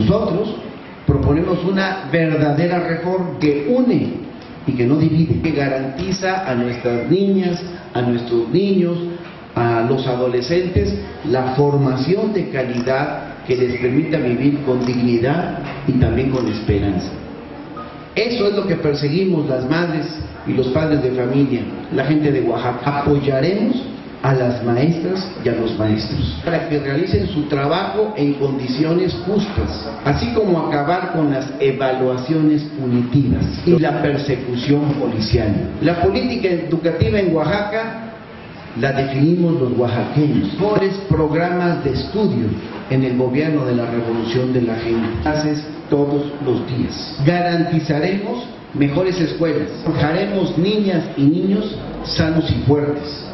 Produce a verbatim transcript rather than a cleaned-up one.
Nosotros proponemos una verdadera reforma que une y que no divide, que garantiza a nuestras niñas, a nuestros niños, a los adolescentes la formación de calidad que les permita vivir con dignidad y también con esperanza. Eso es lo que perseguimos las madres y los padres de familia, la gente de Oaxaca. Apoyaremos a las maestras y a los maestros para que realicen su trabajo en condiciones justas, así como acabar con las evaluaciones punitivas y la persecución policial. La política educativa en Oaxaca la definimos los oaxaqueños. Mejores programas de estudio en el gobierno de la Revolución de la Gente. Clases todos los días. Garantizaremos mejores escuelas. Forjaremos niñas y niños sanos y fuertes.